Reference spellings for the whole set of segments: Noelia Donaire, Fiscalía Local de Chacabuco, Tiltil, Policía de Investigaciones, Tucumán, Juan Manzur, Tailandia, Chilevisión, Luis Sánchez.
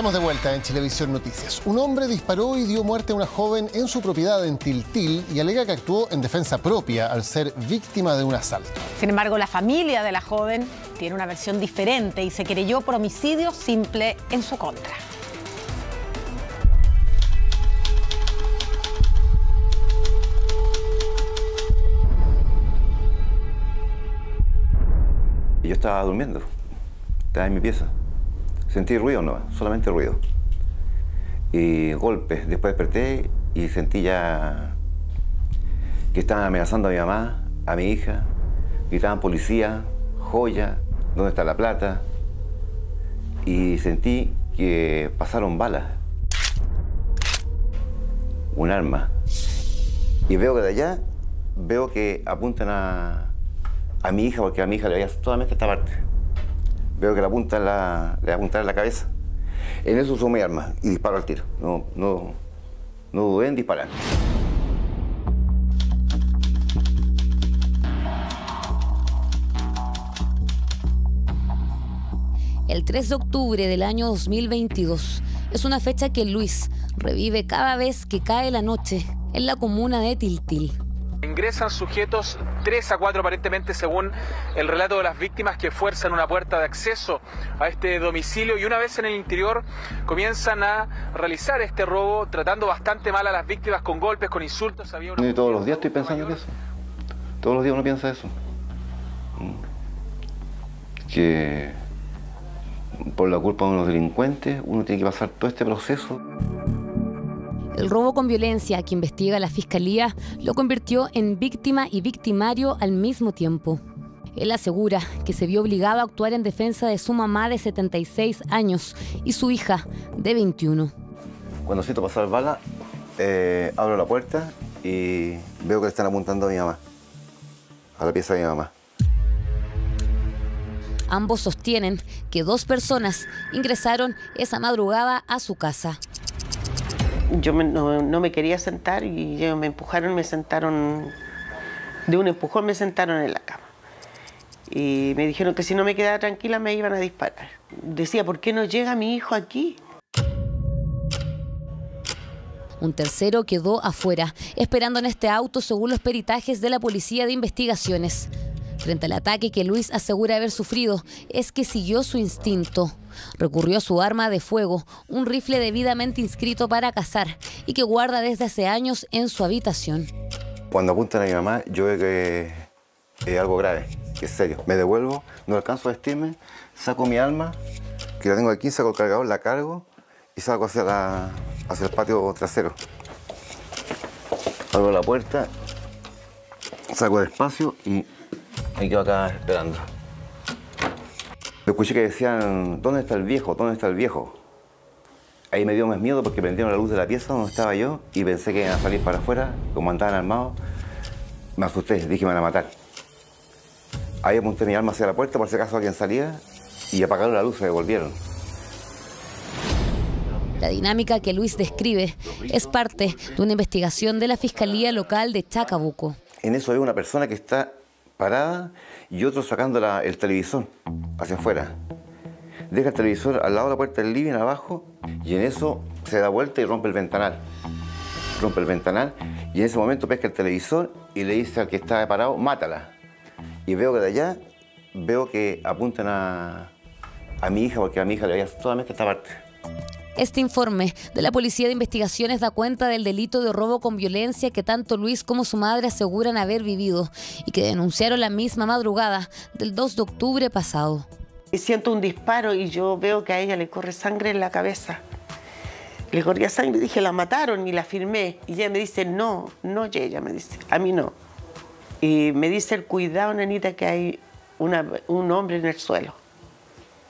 Estamos de vuelta en Chilevisión Noticias. Un hombre disparó y dio muerte a una joven en su propiedad en Tiltil y alega que actuó en defensa propia al ser víctima de un asalto. Sin embargo, la familia de la joven tiene una versión diferente y se querelló por homicidio simple en su contra. Yo estaba durmiendo, estaba en mi pieza. Sentí ruido, no, solamente ruido. Y golpes. Después desperté y sentí ya que estaban amenazando a mi mamá, a mi hija. Gritaban policía, joya, ¿dónde está la plata? Y sentí que pasaron balas. Un arma. Y veo que de allá, veo que apuntan a mi hija, porque a mi hija le veía solamente esta parte. Veo que le apuntan a la cabeza. En eso uso mi arma y disparo al tiro. No dudé en disparar. El 3 de octubre del año 2022 es una fecha que Luis revive cada vez que cae la noche en la comuna de Tiltil. Ingresan sujetos, 3 a 4 aparentemente, según el relato de las víctimas, que fuerzan una puerta de acceso a este domicilio y una vez en el interior comienzan a realizar este robo, tratando bastante mal a las víctimas con golpes, con insultos. Y todos los días estoy pensando en eso. Todos los días uno piensa eso. Que por la culpa de unos delincuentes uno tiene que pasar todo este proceso. El robo con violencia que investiga la Fiscalía lo convirtió en víctima y victimario al mismo tiempo. Él asegura que se vio obligado a actuar en defensa de su mamá de 76 años y su hija de 21. Cuando siento pasar bala, abro la puerta y veo que le están apuntando a mi mamá, a la pieza de mi mamá. Ambos sostienen que 2 personas ingresaron esa madrugada a su casa. Yo no me quería sentar y me empujaron, me sentaron, de un empujón me sentaron en la cama. Y me dijeron que si no me quedaba tranquila me iban a disparar. Decía, ¿por qué no llega mi hijo aquí? Un tercero quedó afuera, esperando en este auto según los peritajes de la Policía de Investigaciones. Frente al ataque que Luis asegura haber sufrido, es que siguió su instinto. Recurrió a su arma de fuego, un rifle debidamente inscrito para cazar y que guarda desde hace años en su habitación. Cuando apuntan a mi mamá, yo veo que es algo grave, que es serio. Me devuelvo, no alcanzo a vestirme, saco mi arma, que la tengo aquí, saco el cargador, la cargo y salgo hacia el patio trasero. Abro la puerta, saco despacio y me quedo acá esperando. Escuché que decían, ¿dónde está el viejo? ¿Dónde está el viejo? Ahí me dio más miedo porque prendieron la luz de la pieza donde estaba yo y pensé que iban a salir para afuera, como andaban armados. Me asusté, dije, me van a matar. Ahí apunté mi arma hacia la puerta por si acaso alguien salía y apagaron la luz, se devolvieron. La dinámica que Luis describe es parte de una investigación de la Fiscalía Local de Chacabuco. En eso hay una persona que está parada y otro sacando el televisor hacia afuera. Deja el televisor al lado de la puerta del living, abajo, y en eso se da vuelta y rompe el ventanal. Rompe el ventanal y en ese momento pesca el televisor y le dice al que está parado, mátala. Y veo que de allá, veo que apuntan a mi hija, porque a mi hija le veía solamente esta parte. Este informe de la Policía de Investigaciones da cuenta del delito de robo con violencia que tanto Luis como su madre aseguran haber vivido y que denunciaron la misma madrugada del 2 de octubre pasado. Siento un disparo y yo veo que a ella le corre sangre en la cabeza. Le corría sangre y dije, la mataron, y la firmé. Y ella me dice, no, ella me dice, a mí no. Y me dice, cuidado, nenita, que hay un hombre en el suelo.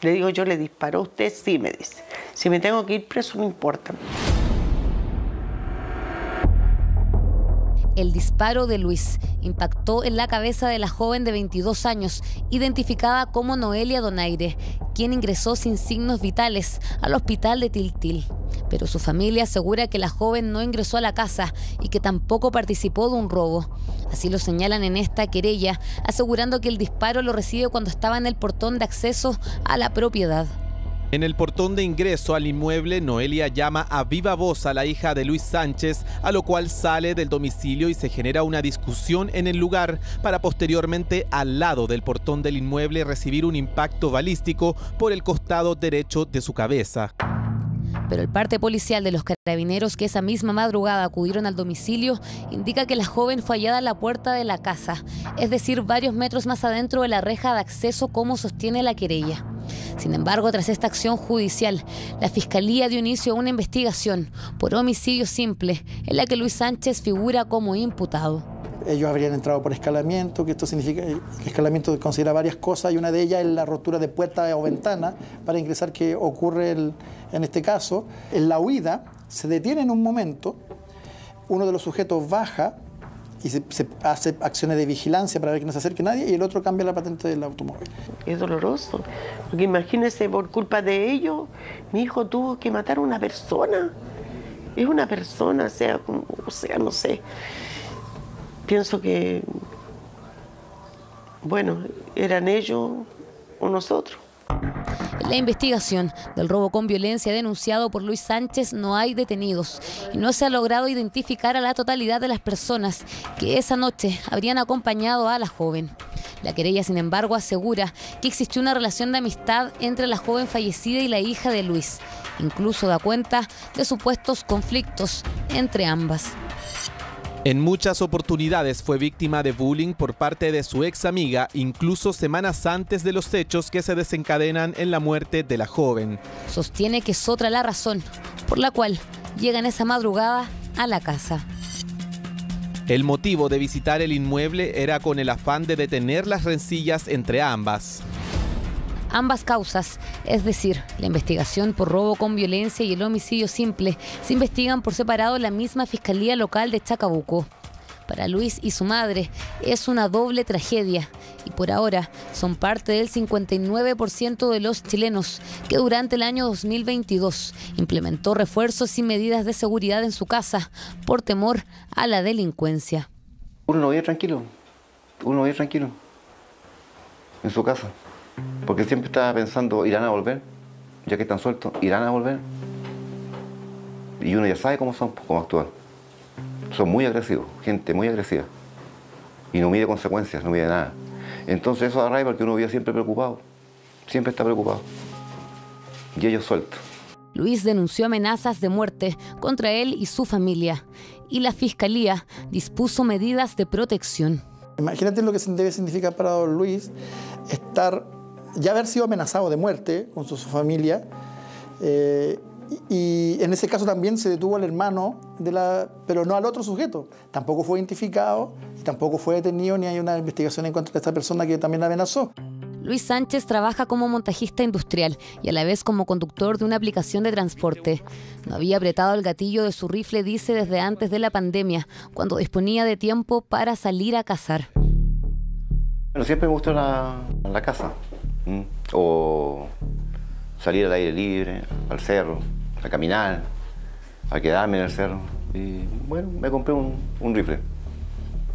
Le digo, yo le disparo a usted, sí, me dice. Si me tengo que ir preso, no importa. El disparo de Luis impactó en la cabeza de la joven de 22 años, identificada como Noelia Donaire, quien ingresó sin signos vitales al hospital de Tiltil. Pero su familia asegura que la joven no ingresó a la casa y que tampoco participó de un robo. Así lo señalan en esta querella, asegurando que el disparo lo recibe cuando estaba en el portón de acceso a la propiedad. En el portón de ingreso al inmueble, Noelia llama a viva voz a la hija de Luis Sánchez, a lo cual sale del domicilio y se genera una discusión en el lugar para posteriormente, al lado del portón del inmueble, recibir un impacto balístico por el costado derecho de su cabeza. Pero el parte policial de los carabineros que esa misma madrugada acudieron al domicilio indica que la joven fue hallada en la puerta de la casa, es decir, varios metros más adentro de la reja de acceso, como sostiene la querella. Sin embargo, tras esta acción judicial, la Fiscalía dio inicio a una investigación por homicidio simple, en la que Luis Sánchez figura como imputado. Ellos habrían entrado por escalamiento, que esto significa, el escalamiento considera varias cosas, y una de ellas es la rotura de puerta o ventana para ingresar, que ocurre en este caso. En la huida se detiene en un momento, uno de los sujetos baja y se hace acciones de vigilancia para ver que no se acerque nadie, y el otro cambia la patente del automóvil. Es doloroso, porque imagínense, por culpa de ellos, mi hijo tuvo que matar a una persona. Es una persona, sea como sea, no sé. Pienso que, bueno, eran ellos o nosotros. En la investigación del robo con violencia denunciado por Luis Sánchez no hay detenidos y no se ha logrado identificar a la totalidad de las personas que esa noche habrían acompañado a la joven. La querella, sin embargo, asegura que existió una relación de amistad entre la joven fallecida y la hija de Luis. Incluso da cuenta de supuestos conflictos entre ambas. En muchas oportunidades fue víctima de bullying por parte de su ex amiga, incluso semanas antes de los hechos que se desencadenan en la muerte de la joven. Sostiene que es otra la razón por la cual llegan esa madrugada a la casa. El motivo de visitar el inmueble era con el afán de detener las rencillas entre ambas. Ambas causas, es decir, la investigación por robo con violencia y el homicidio simple, se investigan por separado en la misma Fiscalía Local de Chacabuco. Para Luis y su madre es una doble tragedia, y por ahora son parte del 59% de los chilenos que durante el año 2022 implementó refuerzos y medidas de seguridad en su casa por temor a la delincuencia. Uno vive tranquilo en su casa. Porque siempre estaba pensando, ¿irán a volver? Ya que están sueltos, ¿irán a volver? Y uno ya sabe cómo son, cómo actúan. Son muy agresivos, gente muy agresiva. Y no mide consecuencias, no mide nada. Entonces eso arraiga porque uno vive siempre preocupado. Siempre está preocupado. Y ellos sueltos. Luis denunció amenazas de muerte contra él y su familia. Y la Fiscalía dispuso medidas de protección. Imagínate lo que debe significar para don Luis estar... ya haber sido amenazado de muerte con su familia, y en ese caso también se detuvo al hermano, pero no al otro sujeto. Tampoco fue identificado, tampoco fue detenido, ni hay una investigación en contra de esta persona que también la amenazó. Luis Sánchez trabaja como montajista industrial y a la vez como conductor de una aplicación de transporte. No había apretado el gatillo de su rifle, dice, desde antes de la pandemia, cuando disponía de tiempo para salir a cazar. Bueno, siempre me gustó la caza. O salir al aire libre, al cerro, a caminar, a quedarme en el cerro. Y bueno, me compré un rifle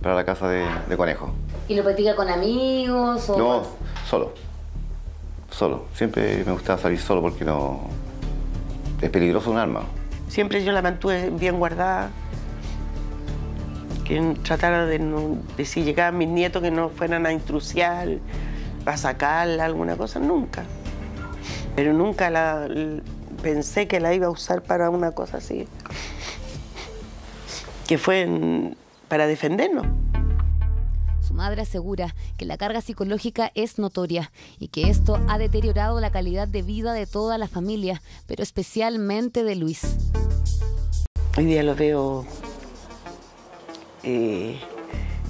para la caza de conejo. ¿Y lo practica con amigos o...? No, solo. Siempre me gustaba salir solo porque no... es peligroso un arma. Siempre yo la mantuve bien guardada. Que tratara de si llegaban mis nietos, que no fueran a intrusiar, a sacarla, alguna cosa, nunca. Pero nunca pensé que la iba a usar para una cosa así, que fue para defendernos. Su madre asegura que la carga psicológica es notoria y que esto ha deteriorado la calidad de vida de toda la familia, pero especialmente de Luis. Hoy día lo veo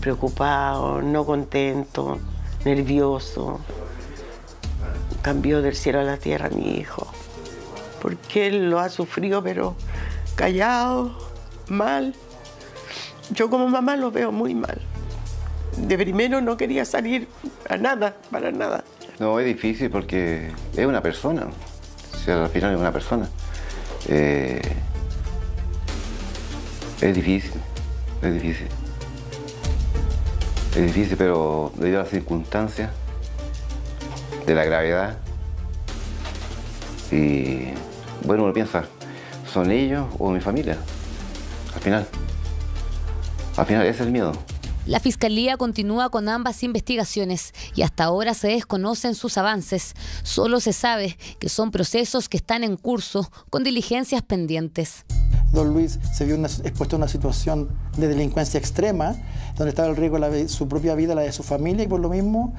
preocupado, no contento, nervioso. Cambió del cielo a la tierra mi hijo, porque él lo ha sufrido, pero callado, mal. Yo como mamá lo veo muy mal. De primero no quería salir a nada, para nada. No, es difícil porque es una persona. O sea, al final es una persona. Es difícil. Es difícil, pero debido a las circunstancias, de la gravedad Y bueno, uno piensa, ¿son ellos o mi familia? Al final ese es el miedo. La Fiscalía continúa con ambas investigaciones y hasta ahora se desconocen sus avances. Solo se sabe que son procesos que están en curso con diligencias pendientes. Don Luis se vio expuesto a una situación de delincuencia extrema, donde estaba el riesgo de su propia vida, la de su familia, y por lo mismo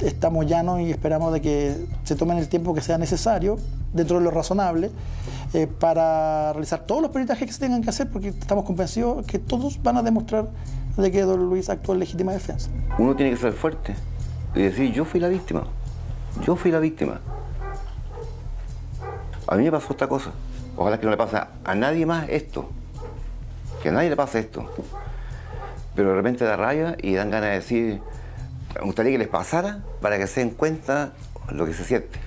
estamos llanos y esperamos de que se tomen el tiempo que sea necesario, dentro de lo razonable, para realizar todos los peritajes que se tengan que hacer, porque estamos convencidos que todos van a demostrar de que don Luis actuó en legítima defensa. Uno tiene que ser fuerte y decir, yo fui la víctima, yo fui la víctima. A mí me pasó esta cosa. Ojalá que no le pase a nadie más esto, que a nadie le pase esto. Pero de repente da rabia y dan ganas de decir, me gustaría que les pasara para que se den cuenta lo que se siente.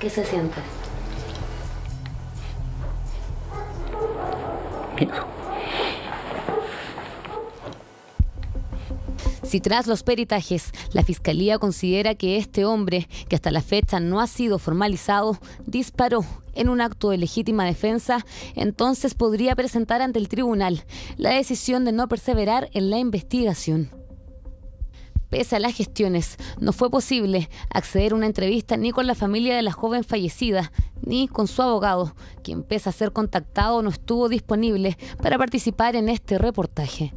¿Qué se siente? Miedo. Si tras los peritajes la Fiscalía considera que este hombre, que hasta la fecha no ha sido formalizado, disparó en un acto de legítima defensa, entonces podría presentar ante el tribunal la decisión de no perseverar en la investigación. Pese a las gestiones, no fue posible acceder a una entrevista ni con la familia de la joven fallecida, ni con su abogado, quien pese a ser contactado no estuvo disponible para participar en este reportaje.